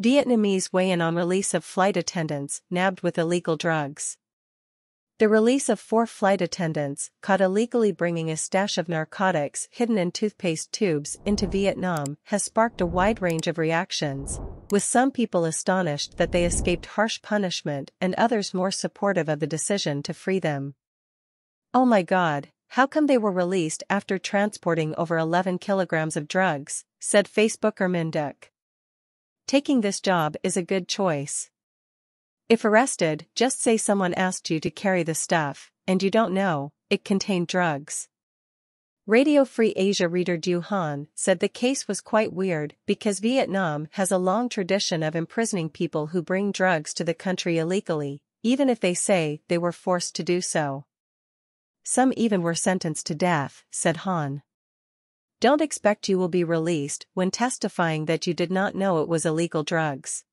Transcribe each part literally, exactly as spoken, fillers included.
Vietnamese weigh in on release of flight attendants nabbed with illegal drugs. The release of four flight attendants caught illegally bringing a stash of narcotics hidden in toothpaste tubes into Vietnam has sparked a wide range of reactions, with some people astonished that they escaped harsh punishment and others more supportive of the decision to free them. Oh my God, how come they were released after transporting over eleven kilograms of drugs, said Facebooker Minh Duc. Taking this job is a good choice. If arrested, just say someone asked you to carry the stuff, and you don't know, it contained drugs. Radio Free Asia reader Dieu Hanh said the case was quite weird because Vietnam has a long tradition of imprisoning people who bring drugs to the country illegally, even if they say they were forced to do so. Some even were sentenced to death, said Hanh. Don't expect you will be released when testifying that you did not know it was illegal drugs.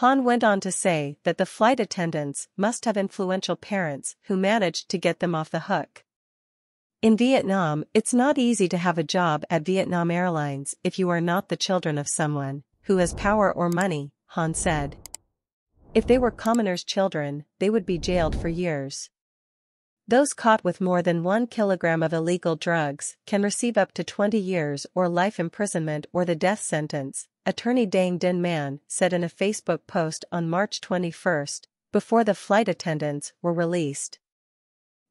Hanh went on to say that the flight attendants must have influential parents who managed to get them off the hook. In Vietnam, it's not easy to have a job at Vietnam Airlines if you are not the children of someone who has power or money, Hanh said. If they were commoners' children, they would be jailed for years. Those caught with more than one kilogram of illegal drugs can receive up to twenty years or life imprisonment or the death sentence, attorney Dang Dinh Manh said in a Facebook post on March twenty-first, before the flight attendants were released.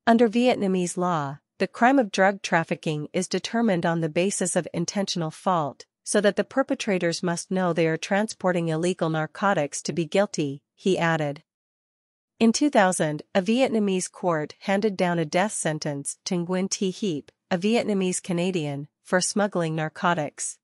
Under Vietnamese law, the crime of drug trafficking is determined on the basis of intentional fault, so that the perpetrators must know they are transporting illegal narcotics to be guilty, he added. In two thousand, a Vietnamese court handed down a death sentence to Nguyen Thi Hiep, a Vietnamese Canadian, for smuggling narcotics.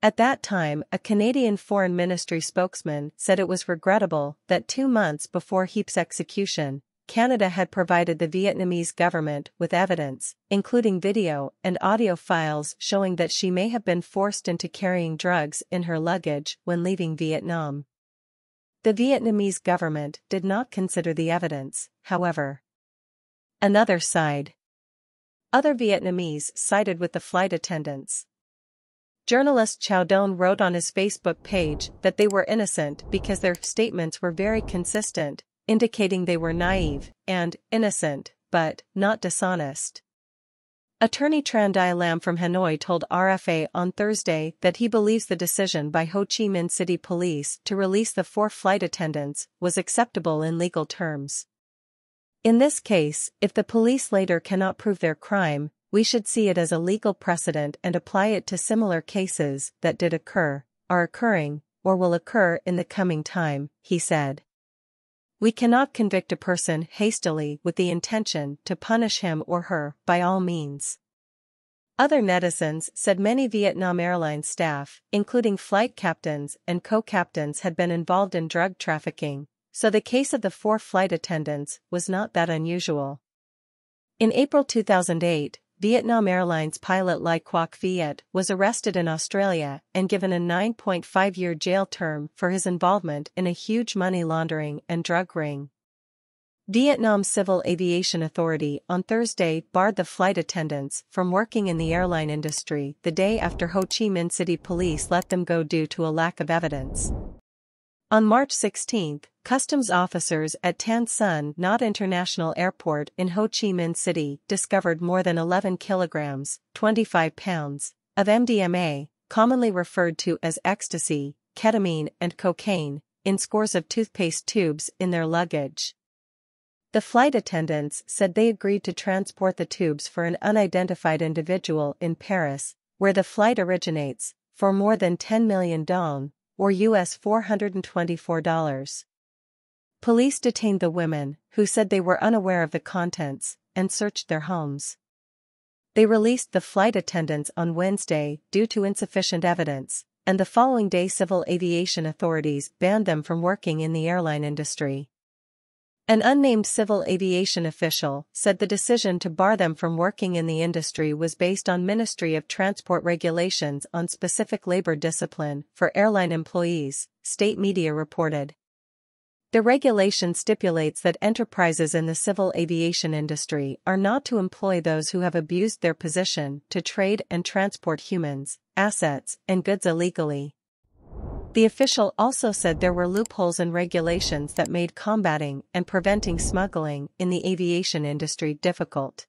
At that time, a Canadian Foreign Ministry spokesman said it was regrettable that two months before Hiep's execution, Canada had provided the Vietnamese government with evidence, including video and audio files showing that she may have been forced into carrying drugs in her luggage when leaving Vietnam. The Vietnamese government did not consider the evidence, however. Another side. Other Vietnamese sided with the flight attendants. Journalist Chau Don wrote on his Facebook page that they were innocent because their statements were very consistent, indicating they were naive and innocent, but not dishonest. Attorney Tran Dai Lam from Hanoi told R F A on Thursday that he believes the decision by Ho Chi Minh City Police to release the four flight attendants was acceptable in legal terms. In this case, if the police later cannot prove their crime, we should see it as a legal precedent and apply it to similar cases that did occur, are occurring, or will occur in the coming time, he said. We cannot convict a person hastily with the intention to punish him or her by all means. Other netizens said many Vietnam Airlines staff, including flight captains and co-captains, had been involved in drug trafficking, so the case of the four flight attendants was not that unusual. In April two thousand eight, Vietnam Airlines pilot Lai Quoc Viet was arrested in Australia and given a nine point five year jail term for his involvement in a huge money laundering and drug ring. Vietnam Civil Aviation Authority on Thursday barred the flight attendants from working in the airline industry the day after Ho Chi Minh City Police let them go due to a lack of evidence. On March sixteenth, customs officers at Tan Son Nhat International Airport in Ho Chi Minh City discovered more than eleven kilograms, twenty-five pounds, of M D M A, commonly referred to as ecstasy, ketamine and cocaine, in scores of toothpaste tubes in their luggage. The flight attendants said they agreed to transport the tubes for an unidentified individual in Paris, where the flight originates, for more than ten million dong. Or U S four hundred twenty-four dollars. Police detained the women, who said they were unaware of the contents, and searched their homes. They released the flight attendants on Wednesday due to insufficient evidence, and the following day civil aviation authorities banned them from working in the airline industry. An unnamed civil aviation official said the decision to bar them from working in the industry was based on Ministry of Transport regulations on specific labor discipline for airline employees, state media reported. The regulation stipulates that enterprises in the civil aviation industry are not to employ those who have abused their position to trade and transport humans, assets, and goods illegally. The official also said there were loopholes in regulations that made combating and preventing smuggling in the aviation industry difficult.